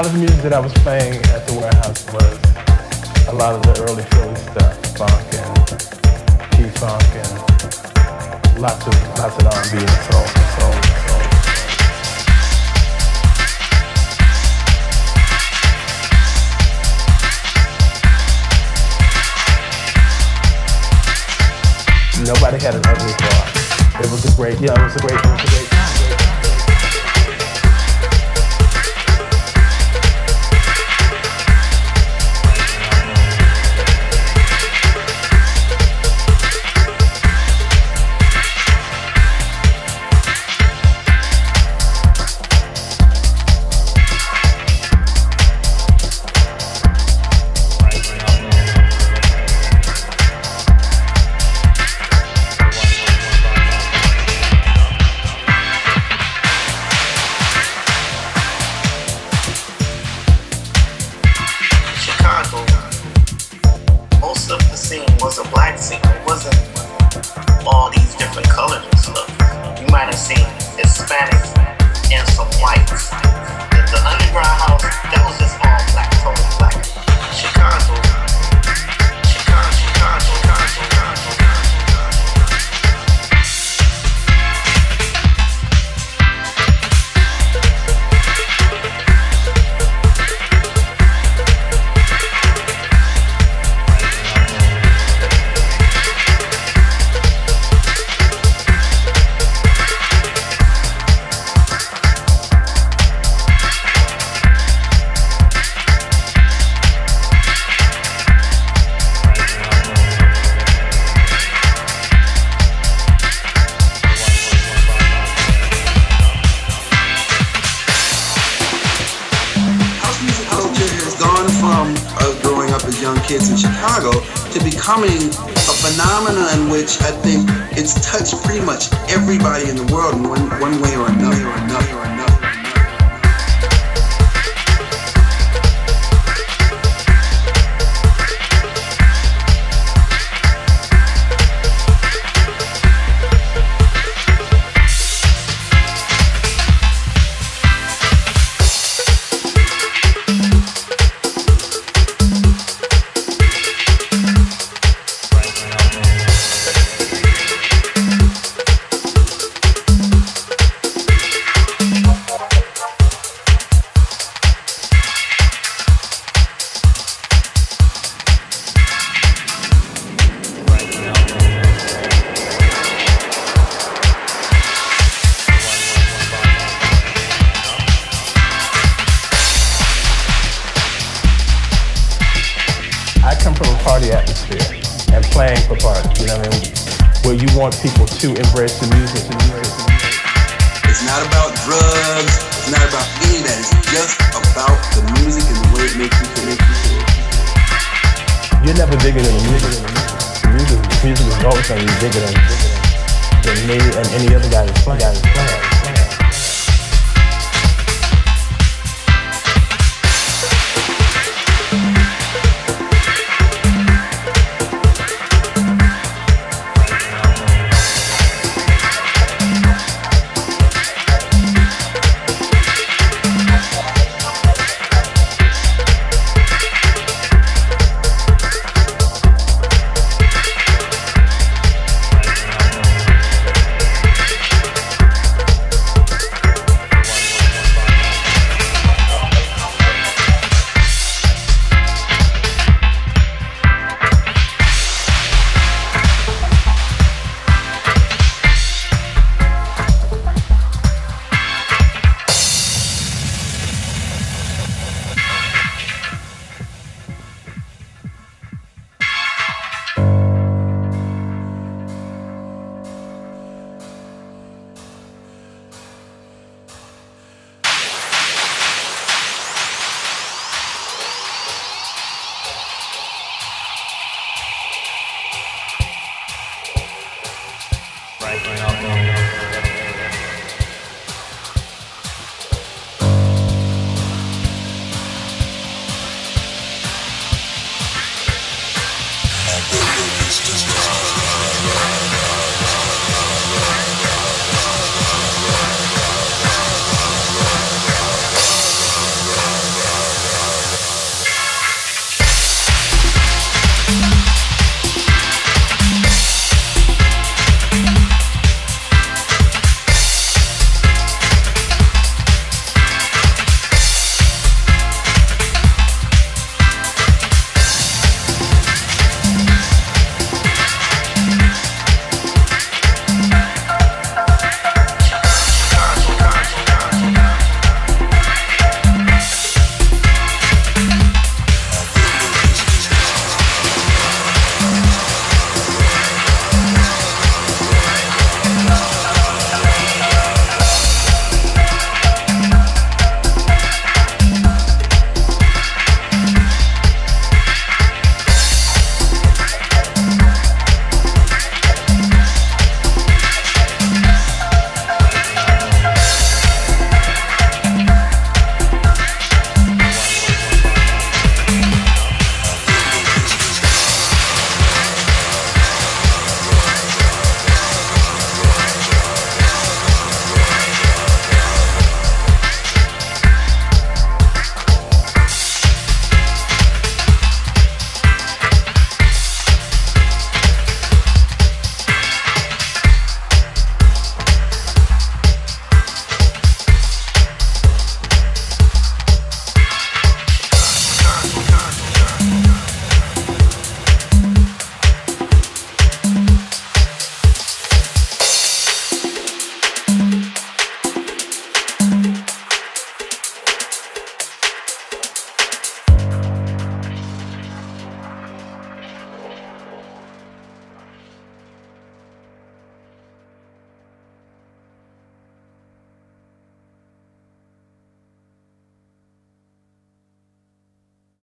lot of the music that I was playing at the warehouse was a lot of the early Philly stuff, funk and P-funk and lots of R&B and soul. Nobody had an ugly car. It was a great, yeah, it was a great most of the scene was a black scene. It wasn't all these different colors and stuff. You might have seen Hispanics and some whites. The underground house, that was just all black, totally black. Young kids in Chicago to becoming a phenomenon in which I think it's touched pretty much everybody in the world in one way or another or another or another. I come from a party atmosphere and playing for parties, you know what I mean? Where you want people to embrace the music. It's not about drugs, it's not about any of that, it's just about the music and the way it makes you feel. You're never bigger than the music. The music is always going to be bigger than me and any other guy that's playing.